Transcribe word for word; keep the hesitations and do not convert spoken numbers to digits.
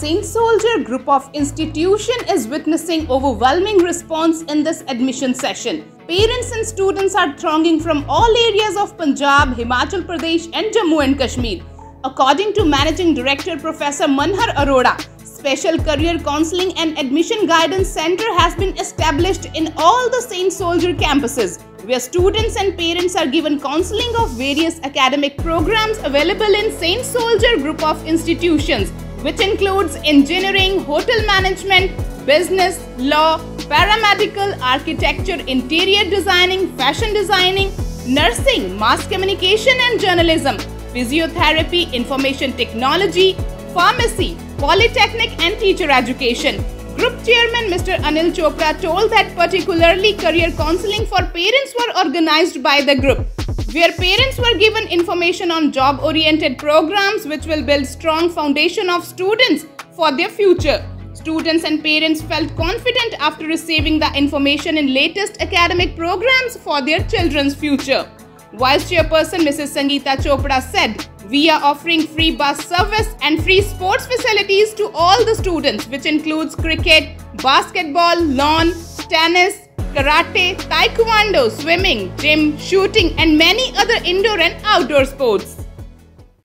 Saint Soldier Group of Institution is witnessing overwhelming response in this admission session. Parents and students are thronging from all areas of Punjab, Himachal Pradesh and Jammu and Kashmir. According to Managing Director Professor Manhar Arora, Special Career Counseling and Admission Guidance Center has been established in all the Saint Soldier campuses, where students and parents are given counseling of various academic programs available in Saint Soldier Group of Institutions, which includes engineering, hotel management, business, law, paramedical, architecture, interior designing, fashion designing, nursing, mass communication and journalism, physiotherapy, information technology, pharmacy, polytechnic and teacher education. Group Chairman Mister Anil Chopra told that particularly career counseling for parents were organized by the group, where parents were given information on job-oriented programs which will build strong foundation of students for their future. Students and parents felt confident after receiving the information in latest academic programs for their children's future. Vice Chairperson Missus Sangeeta Chopra said, "We are offering free bus service and free sports facilities to all the students, which includes cricket, basketball, lawn, tennis, karate, taekwondo, swimming, gym, shooting and many other indoor and outdoor sports."